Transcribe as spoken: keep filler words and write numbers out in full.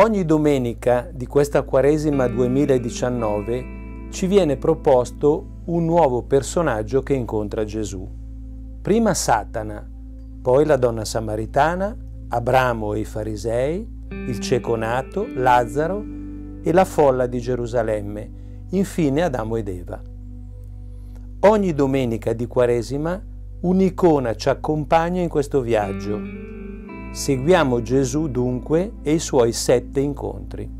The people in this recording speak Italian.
Ogni domenica di questa Quaresima duemiladiciannove ci viene proposto un nuovo personaggio che incontra Gesù. Prima Satana, poi la donna samaritana, Abramo e i farisei, il cieco nato, Lazzaro e la folla di Gerusalemme, infine Adamo ed Eva. Ogni domenica di Quaresima un'icona ci accompagna in questo viaggio. Seguiamo Gesù dunque e i suoi sette incontri.